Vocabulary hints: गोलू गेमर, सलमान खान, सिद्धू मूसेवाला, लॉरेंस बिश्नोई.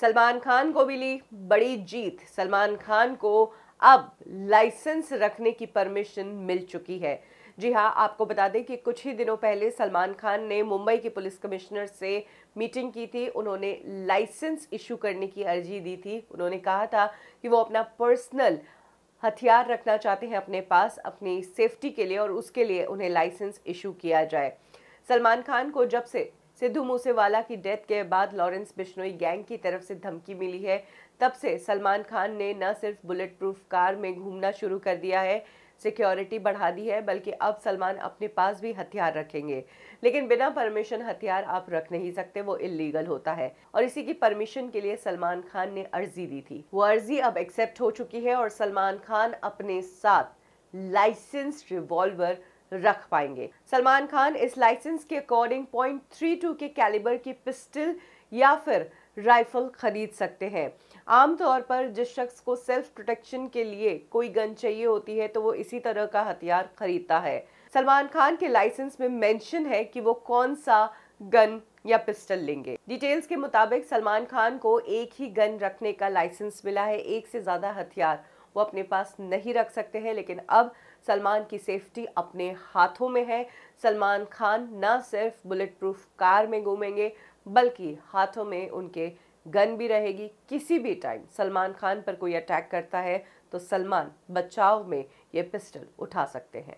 सलमान खान को मिली बड़ी जीत। सलमान खान को अब लाइसेंस रखने की परमिशन मिल चुकी है। जी हाँ, आपको बता दें कि कुछ ही दिनों पहले सलमान खान ने मुंबई के पुलिस कमिश्नर से मीटिंग की थी। उन्होंने लाइसेंस इशू करने की अर्जी दी थी। उन्होंने कहा था कि वो अपना पर्सनल हथियार रखना चाहते हैं अपने पास, अपनी सेफ्टी के लिए, और उसके लिए उन्हें लाइसेंस इशू किया जाए। सलमान खान को जब से सिद्धू मूसेवाला की डेथ के बाद लॉरेंस बिश्नोई गैंग की तरफ से धमकी मिली है, तब से सलमान खान ने न सिर्फ बुलेट प्रूफ कार में घूमना शुरू कर दिया है, सिक्योरिटी बढ़ा दी है, बल्कि अब सलमान अपने पास भी हथियार रखेंगे। लेकिन बिना परमिशन हथियार आप रख नहीं सकते, वो इलीगल होता है, और इसी की परमिशन के लिए सलमान खान ने अर्जी दी थी। वो अर्जी अब एक्सेप्ट हो चुकी है और सलमान खान अपने साथ लाइसेंस रिवॉल्वर रख पाएंगे। सलमान खान इस लाइसेंस के अकॉर्डिंग 0.32 के कैलिबर की पिस्टल या फिर राइफल खरीद सकते हैं। आमतौर पर जिस शख्स को सेल्फ प्रोटेक्शन के लिए कोई गन चाहिए होती है तो वो इसी तरह का हथियार खरीदता है। सलमान खान के लाइसेंस में मेंशन है कि वो कौन सा गन या पिस्टल लेंगे। डिटेल्स के मुताबिक सलमान खान को एक ही गन रखने का लाइसेंस मिला है। एक से ज़्यादा हथियार वो अपने पास नहीं रख सकते हैं, लेकिन अब सलमान की सेफ्टी अपने हाथों में है। सलमान खान ना सिर्फ बुलेट प्रूफ कार में घूमेंगे, बल्कि हाथों में उनके गन भी रहेगी। किसी भी टाइम सलमान खान पर कोई अटैक करता है तो सलमान बचाव में ये पिस्टल उठा सकते हैं।